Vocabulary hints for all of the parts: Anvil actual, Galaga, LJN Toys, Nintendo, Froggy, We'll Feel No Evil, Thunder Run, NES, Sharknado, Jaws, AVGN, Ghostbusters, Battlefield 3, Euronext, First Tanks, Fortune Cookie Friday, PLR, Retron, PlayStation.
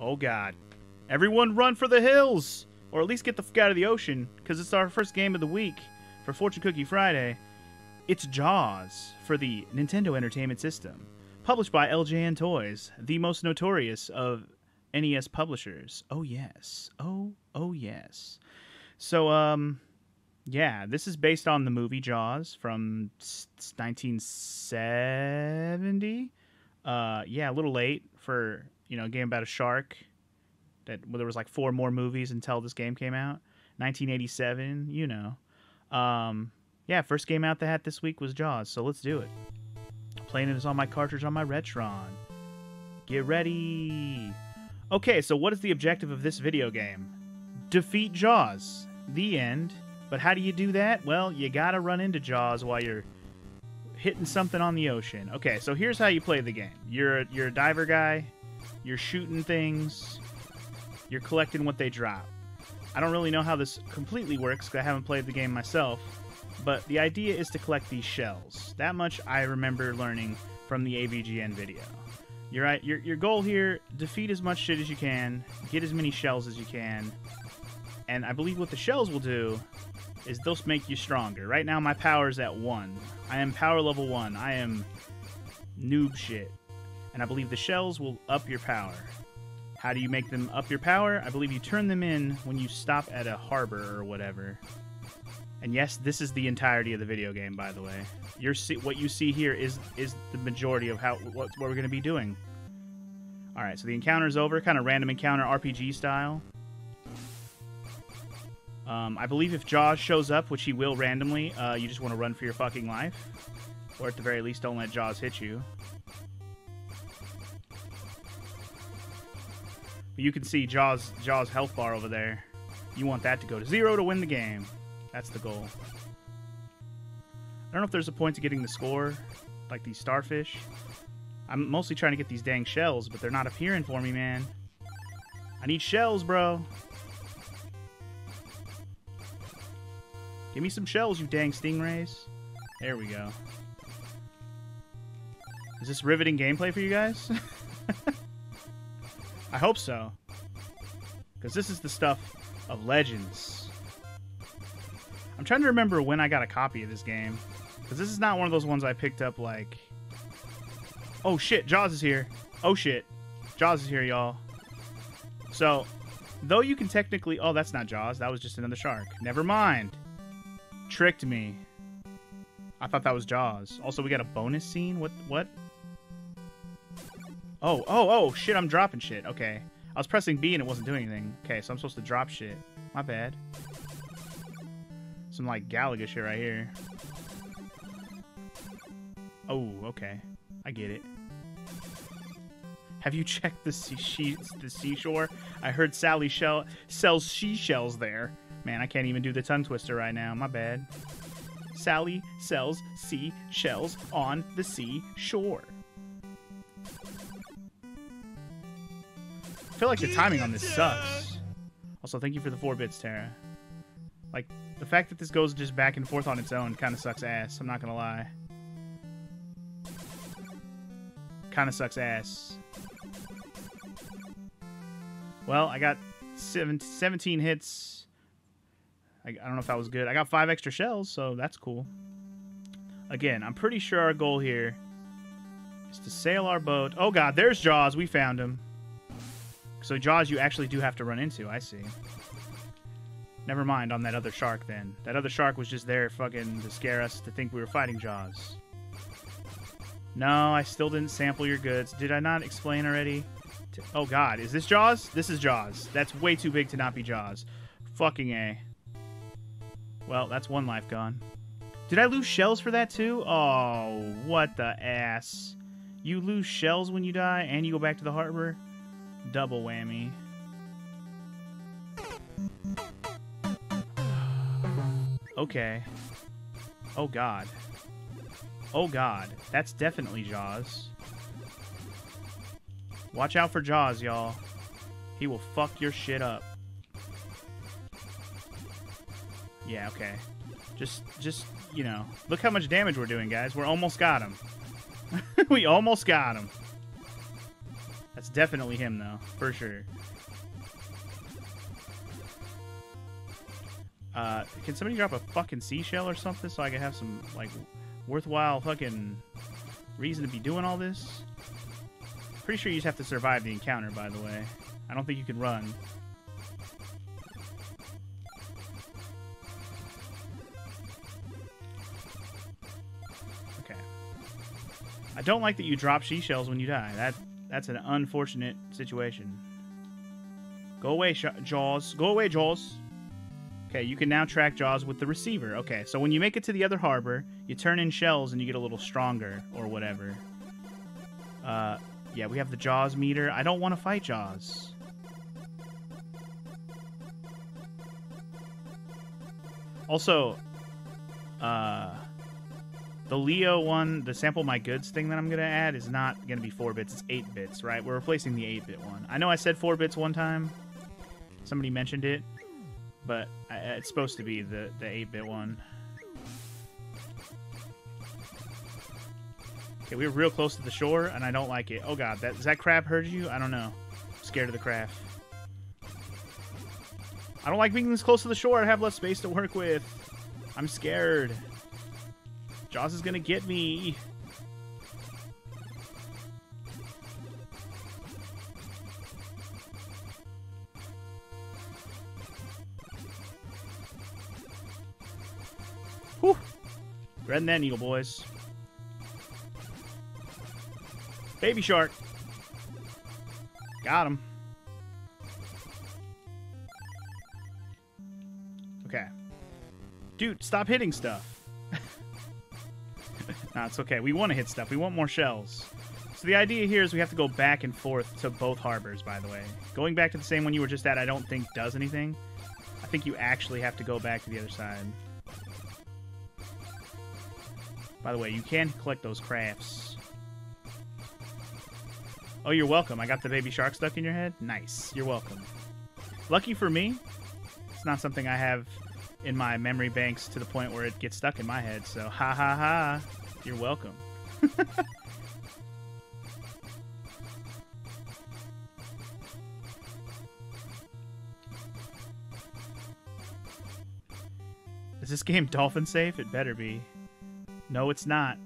Oh, God. Everyone run for the hills! Or at least get the fuck out of the ocean, because it's our first game of the week for Fortune Cookie Friday. It's Jaws for the Nintendo Entertainment System, published by LJN Toys, the most notorious of NES publishers. Oh, yes. Oh, yes. So, yeah, this is based on the movie Jaws from 1970. Yeah, a little late for, you know, a game about a shark. That, well, there was like 4 more movies until this game came out. 1987, you know. Yeah, first game out the hat this week was Jaws, so let's do it. Playing it on my cartridge on my Retron. Get ready! Okay, so what is the objective of this video game? Defeat Jaws. The end. But how do you do that? Well, you gotta run into Jaws while you're hitting something on the ocean. Okay, so here's how you play the game. You're a diver guy. You're shooting things. You're collecting what they drop. I don't really know how this completely works because I haven't played the game myself, but the idea is to collect these shells. That much I remember learning from the AVGN video. You're right, your goal here, defeat as much shit as you can, get as many shells as you can, and I believe what the shells will do is they'll make you stronger. Right now my power's at 1. I am power level 1. I am noob shit. And I believe the shells will up your power. How do you make them up your power? I believe you turn them in when you stop at a harbor or whatever. And yes, this is the entirety of the video game, by the way. What you see here is the majority of what we're going to be doing. All right, so the encounter's over, kind of random encounter, RPG style. I believe if Jaws shows up, which he will randomly, you just want to run for your fucking life. Or at the very least, don't let Jaws hit you. You can see Jaws' health bar over there. You want that to go to 0 to win the game. That's the goal. I don't know if there's a point to getting the score, like these starfish. I'm mostly trying to get these dang shells, but they're not appearing for me, man. I need shells, bro. Give me some shells, you dang stingrays. There we go. Is this riveting gameplay for you guys? I hope so, because this is the stuff of Legends. I'm trying to remember when I got a copy of this game, because this is not one of those ones I picked up like... Oh shit, Jaws is here. Oh shit, Jaws is here, y'all. So, though you can technically... Oh, that's not Jaws, that was just another shark. Never mind. Tricked me. I thought that was Jaws. Also, we got a bonus scene? What? Oh, shit, I'm dropping shit. Okay. I was pressing B and it wasn't doing anything. Okay, so I'm supposed to drop shit. My bad. Some, like, Galaga shit right here. Oh, okay. I get it. Have you checked the seashore? I heard Sally sells seashells there. Man, I can't even do the tongue twister right now. My bad. Sally sells seashells on the seashore. I feel like the timing on this sucks. Also, thank you for the 4 bits, Tara. Like, the fact that this goes just back and forth on its own kind of sucks ass. I'm not gonna lie. Kind of sucks ass. Well, I got 17 hits. I don't know if that was good. I got 5 extra shells, so that's cool. Again, I'm pretty sure our goal here is to sail our boat. Oh god, there's Jaws. We found him. So Jaws, you actually do have to run into, I see. Never mind on that other shark then. That other shark was just there fucking to scare us to think we were fighting Jaws. No, I still didn't sample your goods. Did I not explain already? Oh god, is this Jaws? This is Jaws. That's way too big to not be Jaws. Fucking A. Well, that's 1 life gone. Did I lose shells for that too? Oh, what the ass. You lose shells when you die and you go back to the harbor? Double whammy. Okay. Oh god. Oh god. That's definitely Jaws. Watch out for Jaws, y'all. He will fuck your shit up. Yeah, okay. Just, you know. Look how much damage we're doing, guys. We almost got him. We almost got him. That's definitely him, though, for sure. Can somebody drop a fucking seashell or something so I can have some, like, worthwhile fucking reason to be doing all this? Pretty sure you just have to survive the encounter, by the way. I don't think you can run. Okay. I don't like that you drop seashells when you die. That's an unfortunate situation. Go away, Jaws. Go away, Jaws. Okay, you can now track Jaws with the receiver. Okay, so when you make it to the other harbor, you turn in shells and you get a little stronger or whatever. Yeah, we have the Jaws meter. I don't want to fight Jaws. Also, the Leo one, the sample my goods thing that I'm going to add is not going to be 4 bits. It's 8 bits, right? We're replacing the 8-bit one. I know I said 4 bits one time. Somebody mentioned it. But it's supposed to be the 8-bit one. Okay, we were real close to the shore, and I don't like it. Oh, God. Does that crab hurt you? I don't know. I'm scared of the crab. I don't like being this close to the shore. I have less space to work with. I'm scared. Jaws is going to get me. Whew. Red and that needle, boys. Baby shark. Got him. Okay. Dude, stop hitting stuff. Nah, it's okay. We want to hit stuff. We want more shells. So the idea here is we have to go back and forth to both harbors, by the way. Going back to the same one you were just at, I don't think does anything. I think you actually have to go back to the other side. By the way, you can collect those crafts. Oh, you're welcome. I got the baby shark stuck in your head? Nice. You're welcome. Lucky for me, it's not something I have in my memory banks to the point where it gets stuck in my head, so ha ha ha. You're welcome. Is this game dolphin safe? It better be. No, it's not.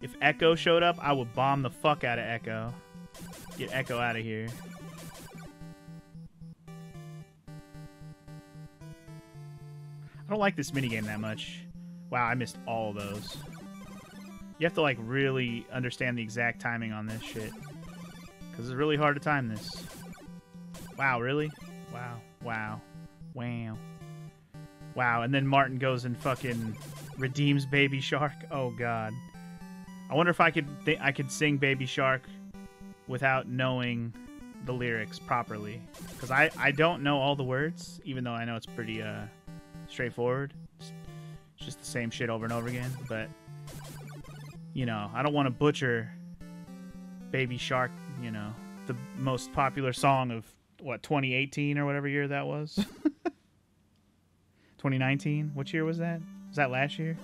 If Echo showed up, I would bomb the fuck out of Echo. Get Echo out of here. I don't like this minigame that much. Wow, I missed all of those. You have to, like, really understand the exact timing on this shit. Because it's really hard to time this. Wow, really? Wow. Wow. Wow. Wow, and then Martin goes and fucking redeems Baby Shark. Oh, God. I wonder if I could sing Baby Shark without knowing the lyrics properly. Because I don't know all the words, even though I know it's pretty straightforward. It's just the same shit over and over again. But, you know, I don't want to butcher Baby Shark, you know, the most popular song of, what, 2018 or whatever year that was? 2019? What year was that? Was that last year?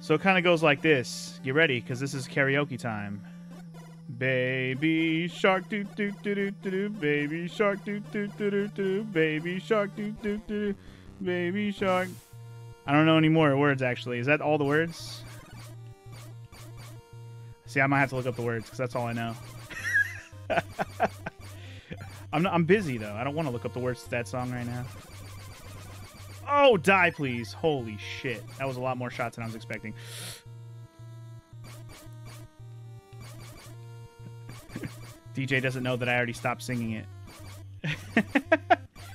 So it kind of goes like this. Get ready, because this is karaoke time. Baby shark, doo doo doo doo doo doo. Baby shark, doo doo doo doo doo. Baby shark, doo doo doo doo. Baby shark. I don't know any more words, actually. Is that all the words? See, I might have to look up the words, because that's all I know. I'm busy, though. I don't want to look up the words to that song right now. Oh, die, please. Holy shit. That was a lot more shots than I was expecting. DJ doesn't know that I already stopped singing it.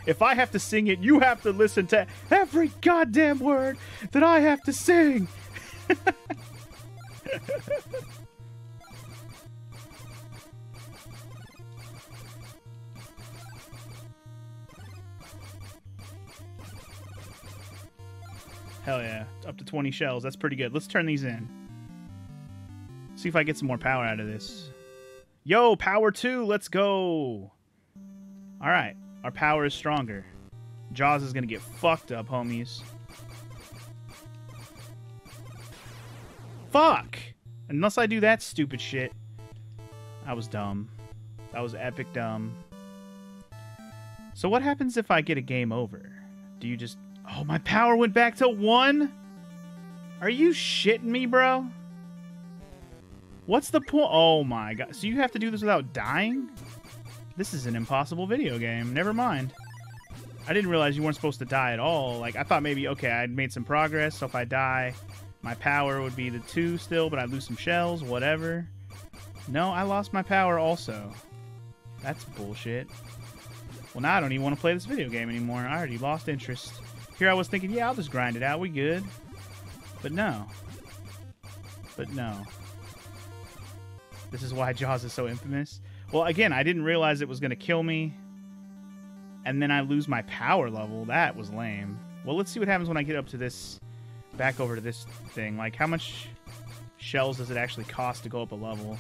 If I have to sing it, you have to listen to every goddamn word that I have to sing. Hell yeah. Up to 20 shells. That's pretty good. Let's turn these in. See if I get some more power out of this. Yo, power 2. Let's go. All right. Our power is stronger. Jaws is going to get fucked up, homies. Fuck. Unless I do that stupid shit. I was dumb. That was epic dumb. So what happens if I get a game over? Do you just... Oh, my power went back to 1? Are you shitting me, bro? What's the point? Oh, my God. So you have to do this without dying? This is an impossible video game. Never mind. I didn't realize you weren't supposed to die at all. Like, I thought maybe, okay, I'd made some progress, so if I die, my power would be the 2 still, but I'd lose some shells, whatever. No, I lost my power also. That's bullshit. Well, now I don't even want to play this video game anymore. I already lost interest. Here I was thinking, yeah, I'll just grind it out. We good. But no. But no. This is why Jaws is so infamous. Well, again, I didn't realize it was going to kill me. And then I lose my power level. That was lame. Well, let's see what happens when I get up to this... Back over to this thing. Like, how much shells does it actually cost to go up a level?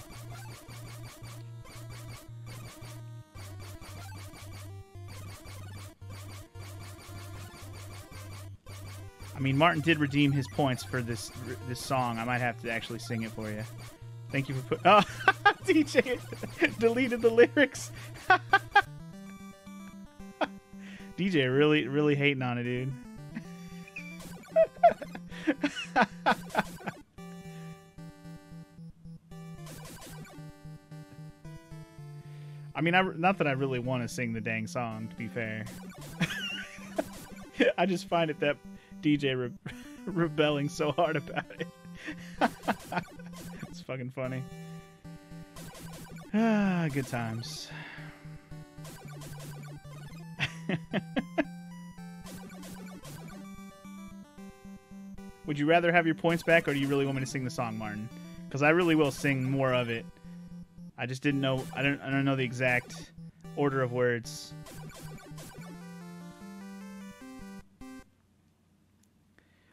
I mean, Martin did redeem his points for this song. I might have to actually sing it for you. Thank you for putting... Oh, DJ deleted the lyrics. DJ really, really hating on it, dude. I mean, not that I really want to sing the dang song, to be fair. I just find it that DJ rebelling so hard about it. It's fucking funny. Ah, good times. Would you rather have your points back, or do you really want me to sing the song, Martin? Because I really will sing more of it. I just didn't know. I don't know the exact order of words.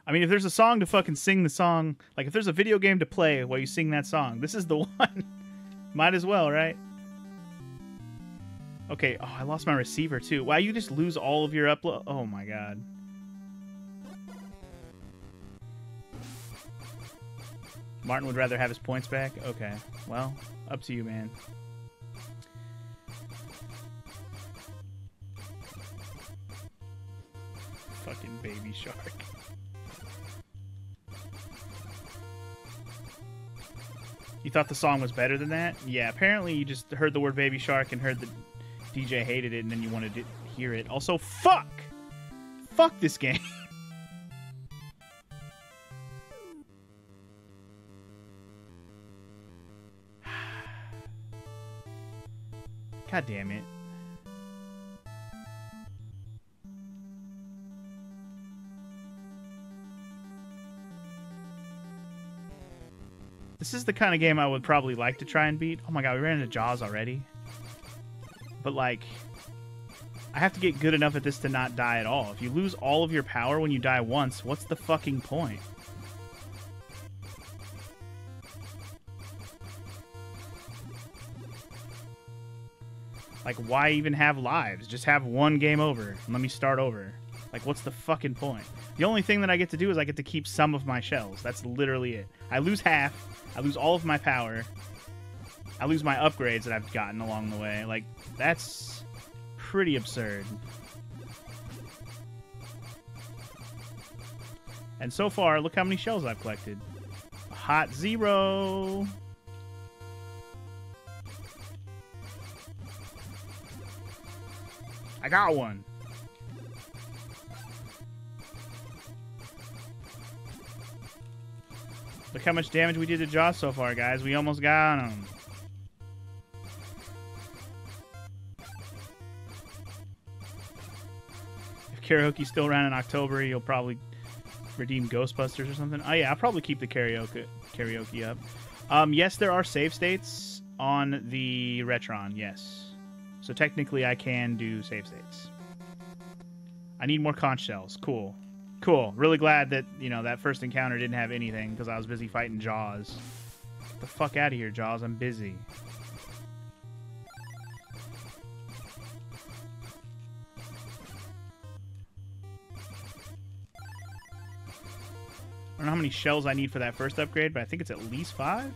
I mean, if there's a song to fucking sing the song, like if there's a video game to play while you sing that song, this is the one. Might as well, right? Okay. Oh, I lost my receiver too. Wow, you just lose all of your upload. Oh my God. Martin would rather have his points back? Okay. Well, up to you, man. Fucking baby shark. You thought the song was better than that? Yeah, apparently you just heard the word baby shark and heard the DJ hated it and then you wanted to hear it. Also, fuck! Fuck this game! God damn it. This is the kind of game I would probably like to try and beat. Oh my God, we ran into Jaws already. But like, I have to get good enough at this to not die at all. If you lose all of your power when you die once, what's the fucking point? Like, why even have lives? Just have one game over and let me start over. Like, what's the fucking point? The only thing that I get to do is I get to keep some of my shells. That's literally it. I lose half. I lose all of my power. I lose my upgrades that I've gotten along the way. Like, that's pretty absurd. And so far, look how many shells I've collected. Hot zero. I got one. Look how much damage we did to Jaws so far, guys. We almost got him. If karaoke's still around in October, you'll probably redeem Ghostbusters or something. Oh, yeah, I'll probably keep the karaoke up. Yes, there are save states on the Retron, yes. So technically, I can do save states. I need more conch shells. Cool. Cool. Really glad that, you know, that first encounter didn't have anything because I was busy fighting Jaws. Get the fuck out of here, Jaws. I'm busy. I don't know how many shells I need for that first upgrade, but I think it's at least 5.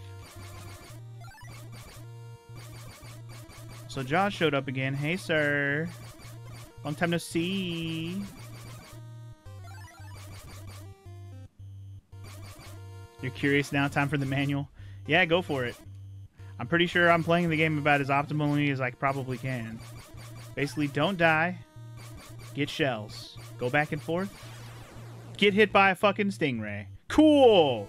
So Jaws showed up again. Hey, sir. Long time no see. You're curious now? Time for the manual? Yeah, go for it. I'm pretty sure I'm playing the game about as optimally as I probably can. Basically, don't die. Get shells. Go back and forth. Get hit by a fucking stingray. Cool!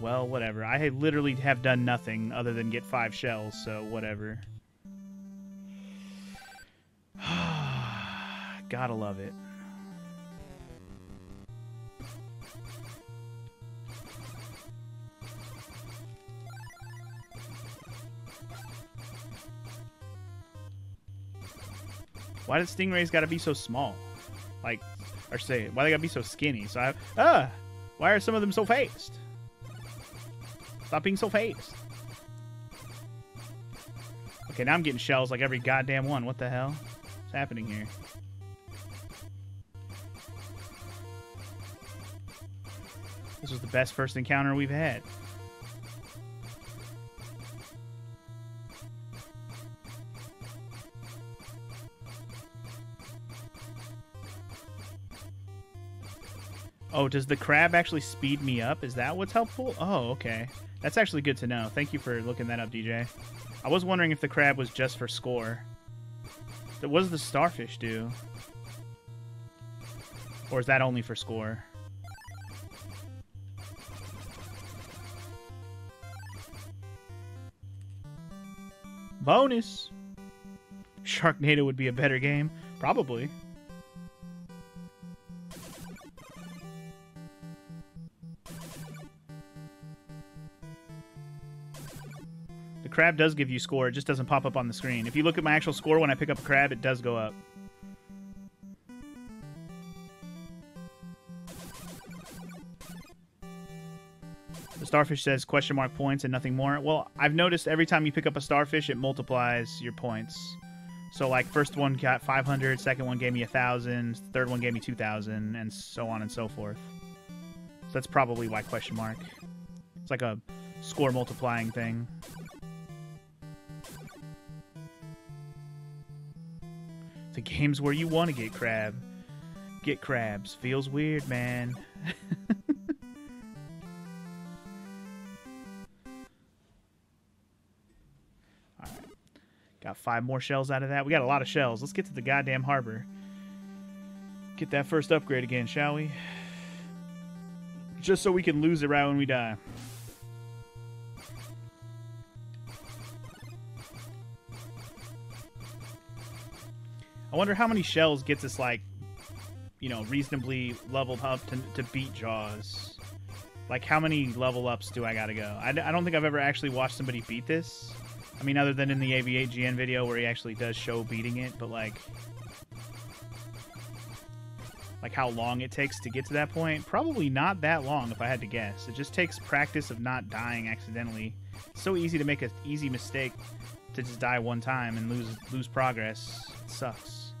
Well, whatever. I literally have done nothing other than get 5 shells, so whatever. Gotta love it. Why does stingrays gotta be so small? Like, or say, why they gotta be so skinny? So why are some of them so fast? Stop being so fast. Okay, now I'm getting shells like every goddamn one. What the hell? What's happening here? This was the best first encounter we've had. Oh, does the crab actually speed me up? Is that what's helpful? Oh, okay. That's actually good to know. Thank you for looking that up, DJ. I was wondering if the crab was just for score. What does the starfish do? Or is that only for score? Bonus! Sharknado would be a better game. Probably. Crab does give you score, it just doesn't pop up on the screen. If you look at my actual score when I pick up a crab, it does go up. The starfish says question mark points and nothing more. Well, I've noticed every time you pick up a starfish, it multiplies your points. So like first one got 500, second one gave me 1,000, third one gave me 2,000, and so on and so forth. So that's probably why question mark. It's like a score multiplying thing. The games where you want to get crab. Get crabs. Feels weird, man. Alright. Got 5 more shells out of that. We got a lot of shells. Let's get to the goddamn harbor. Get that first upgrade again, shall we? Just so we can lose it right when we die. I wonder how many shells gets us, like, you know, reasonably leveled up to beat Jaws. Like, how many level ups do I gotta go? I don't think I've ever actually watched somebody beat this. I mean, other than in the AVGN video where he actually does show beating it, but, like how long it takes to get to that point? Probably not that long, if I had to guess. It just takes practice of not dying accidentally. It's so easy to make an easy mistake to just die one time and lose progress. It sucks.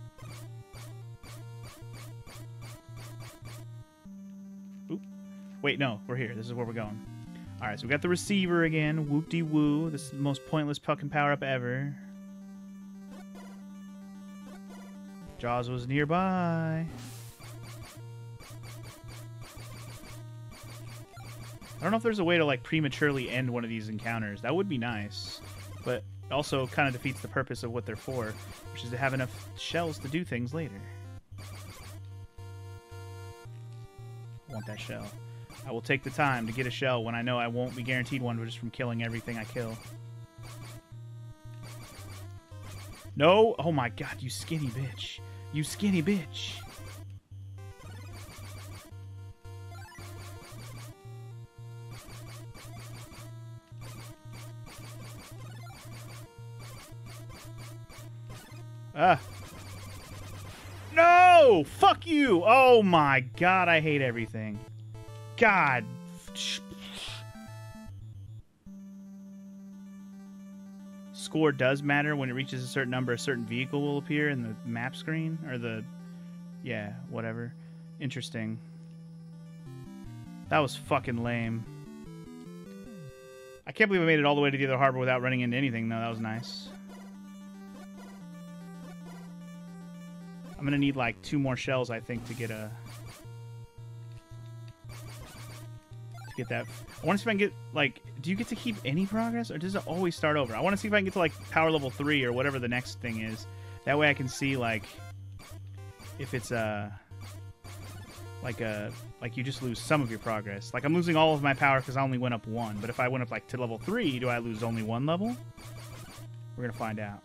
Wait, no, we're here. This is where we're going. All right, so we got the receiver again. Whoop-de-woo. This is the most pointless fucking power-up ever. Jaws was nearby. I don't know if there's a way to, like, prematurely end one of these encounters. That would be nice. But also kind of defeats the purpose of what they're for, which is to have enough shells to do things later. I want that shell. I will take the time to get a shell when I know I won't be guaranteed one just from killing everything I kill. No! Oh my god, you skinny bitch. You skinny bitch. Ah. No! Fuck you! Oh my god, I hate everything. God. Score does matter. When it reaches a certain number, a certain vehicle will appear in the map screen. Or the... yeah, whatever. Interesting. That was fucking lame. I can't believe I made it all the way to the other harbor without running into anything, though. That was nice. I'm gonna need like 2 more shells, I think, to get a... to get that. I wanna see if I can get, like... Do you get to keep any progress, or does it always start over? I wanna see if I can get to, like, power level 3 or whatever the next thing is. That way I can see, like... if it's like you just lose some of your progress. Like, I'm losing all of my power because I only went up 1. But if I went up, like, to level 3, do I lose only 1 level? We're gonna find out.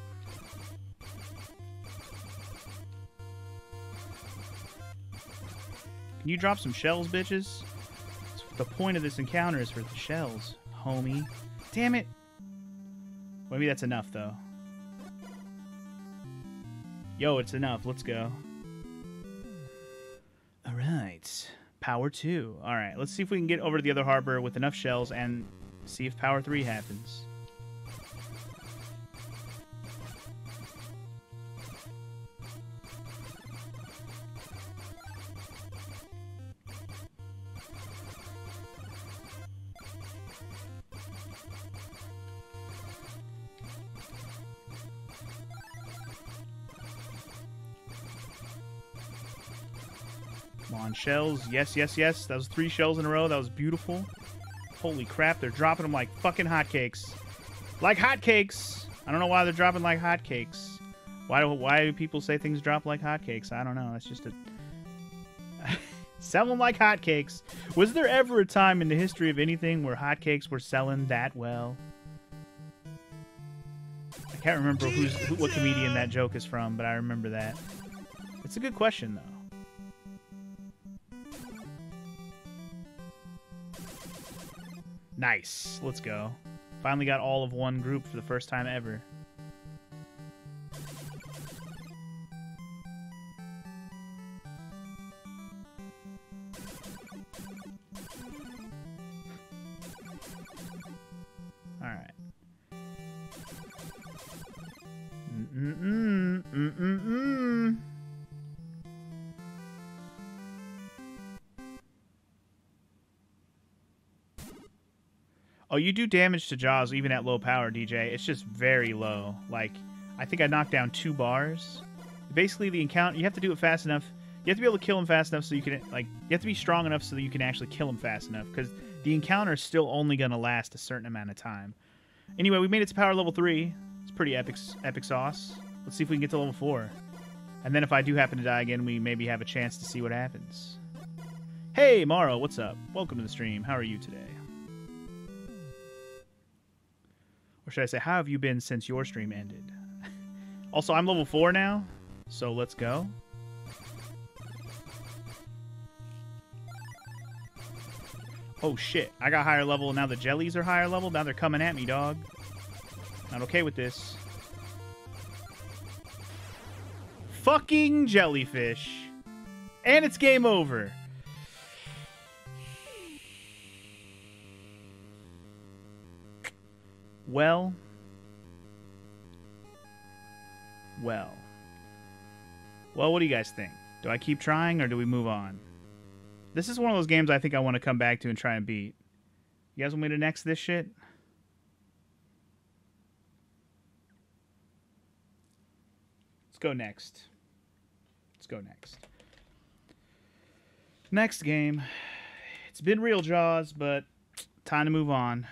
Can you drop some shells, bitches? That's what the point of this encounter is, for the shells, homie. Damn it! Well, maybe that's enough, though. Yo, it's enough. Let's go. Alright. Power 2. Alright, let's see if we can get over to the other harbor with enough shells and see if power 3 happens. Shells. Yes, yes, yes. That was 3 shells in a row. That was beautiful. Holy crap. They're dropping them like fucking hotcakes. Like hotcakes. I don't know why they're dropping like hotcakes. Why do people say things drop like hotcakes? I don't know. That's just a... Sell them like hotcakes. Was there ever a time in the history of anything where hotcakes were selling that well? I can't remember what comedian that joke is from, but I remember that. It's a good question, though. Nice. Let's go. Finally got all of 1 group for the first time ever. All right. Mm-mm-mm. Mm-mm-mm. Oh, you do damage to Jaws even at low power, DJ. It's just very low. Like, I think I knocked down 2 bars. Basically, the encounter, you have to do it fast enough. You have to be able to kill him fast enough so you can, like, you have to be strong enough so that you can actually kill him fast enough, because the encounter is still only going to last a certain amount of time. Anyway, we made it to power level 3. It's pretty epic sauce. Let's see if we can get to level 4. And then if I do happen to die again, we maybe have a chance to see what happens. Hey, Maro, what's up? Welcome to the stream. How are you today? Or should I say, how have you been since your stream ended? Also, I'm level 4 now, so let's go. Oh shit, I got higher level, now the jellies are higher level, now they're coming at me, dog. Not okay with this. Fucking jellyfish. And it's game over. Well, well, well, what do you guys think? Do I keep trying or do we move on? This is one of those games I think I want to come back to and try and beat. You guys want me to next this shit? Let's go next. Let's go next. Next game. It's been real, Jaws, but time to move on.